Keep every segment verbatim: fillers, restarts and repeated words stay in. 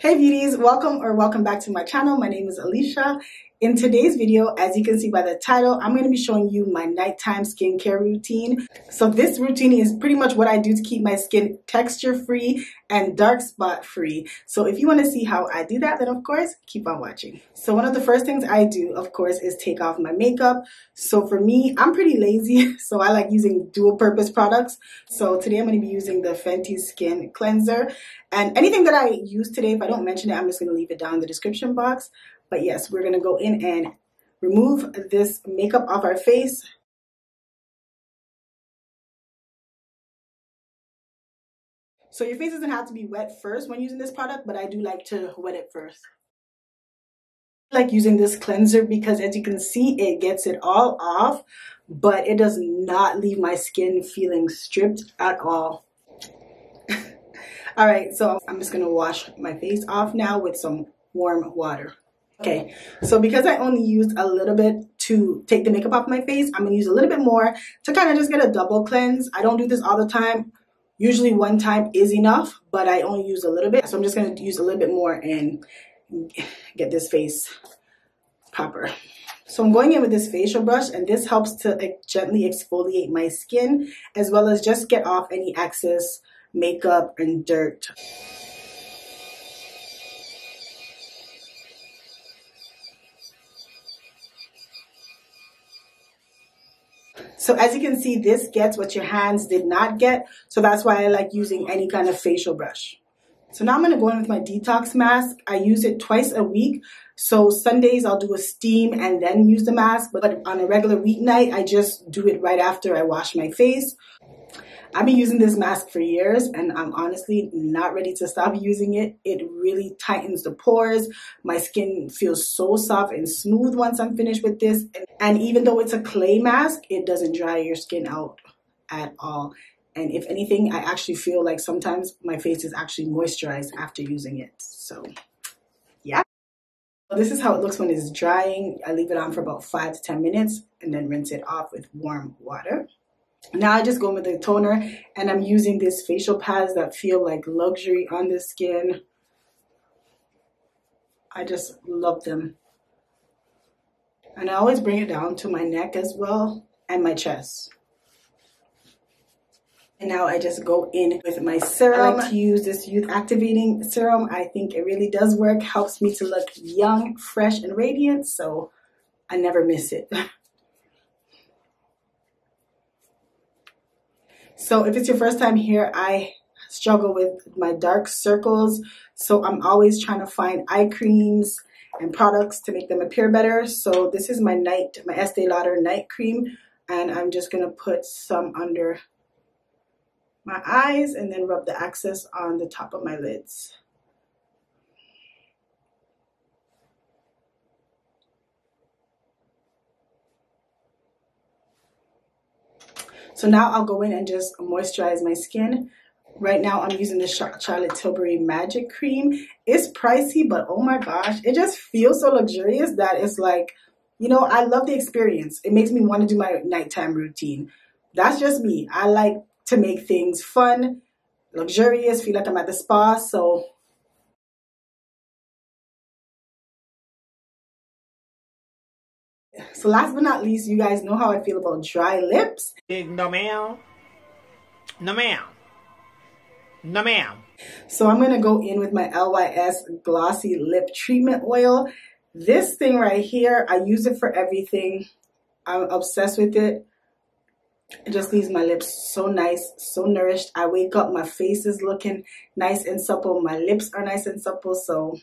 Hey beauties, welcome or welcome back to my channel. My name is Alicia. In today's video, as you can see by the title, I'm going to be showing you my nighttime skincare routine. So this routine is pretty much what I do to keep my skin texture free and dark spot free. So if you want to see how I do that, then of course, keep on watching. So one of the first things I do, of course, is take off my makeup. So for me, I'm pretty lazy, so I like using dual purpose products. So today I'm going to be using the Fenty Skin Cleanser. And anything that I use today, if I don't mention it, I'm just going to leave it down in the description box. But yes, we're gonna go in and remove this makeup off our face. So your face doesn't have to be wet first when using this product, but I do like to wet it first. I like using this cleanser because as you can see, it gets it all off, but it does not leave my skin feeling stripped at all. All right, so I'm just gonna wash my face off now with some warm water. Okay, so because I only used a little bit to take the makeup off my face, I'm gonna use a little bit more to kind of just get a double cleanse. I don't do this all the time. Usually one time is enough, but I only use a little bit. So I'm just gonna use a little bit more and get this face proper. So I'm going in with this facial brush, and this helps to gently exfoliate my skin as well as just get off any excess makeup and dirt. So as you can see, this gets what your hands did not get. So that's why I like using any kind of facial brush. So now I'm going to go in with my detox mask. I use it twice a week. So Sundays I'll do a steam and then use the mask. But on a regular weeknight, I just do it right after I wash my face. I've been using this mask for years and I'm honestly not ready to stop using it. It really tightens the pores. My skin feels so soft and smooth once I'm finished with this. And even though it's a clay mask, it doesn't dry your skin out at all. And if anything, I actually feel like sometimes my face is actually moisturized after using it. So yeah. This is how it looks when it's drying. I leave it on for about five to ten minutes and then rinse it off with warm water. Now I just go in with the toner, and I'm using these facial pads that feel like luxury on the skin. I just love them. And I always bring it down to my neck as well and my chest. And now I just go in with my serum. I like to use this Youth Activating Serum. I think it really does work. Helps me to look young, fresh, and radiant, so I never miss it. So if it's your first time here, I struggle with my dark circles. So I'm always trying to find eye creams and products to make them appear better. So this is my night, my Estée Lauder night cream. And I'm just going to put some under my eyes and then rub the excess on the top of my lids. So now I'll go in and just moisturize my skin. Right now I'm using the Charlotte Tilbury Magic Cream. It's pricey, but oh my gosh, it just feels so luxurious that it's like, you know, I love the experience. It makes me want to do my nighttime routine. That's just me. I like to make things fun, luxurious, feel like I'm at the spa, so... So last but not least, you guys know how I feel about dry lips. No ma'am. No ma'am. No ma'am. So I'm going to go in with my L Y S Glossy Lip Treatment Oil. This thing right here, I use it for everything. I'm obsessed with it. It just leaves my lips so nice, so nourished. I wake up, my face is looking nice and supple. My lips are nice and supple, so...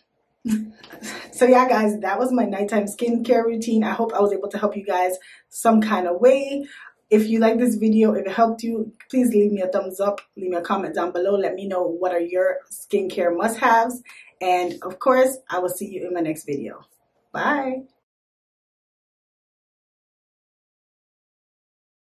So yeah guys, that was my nighttime skincare routine. I hope I was able to help you guys some kind of way. If you like this video, if it helped you, please leave me a thumbs up, leave me a comment down below. Let me know what are your skincare must-haves. And of course, I will see you in my next video. Bye.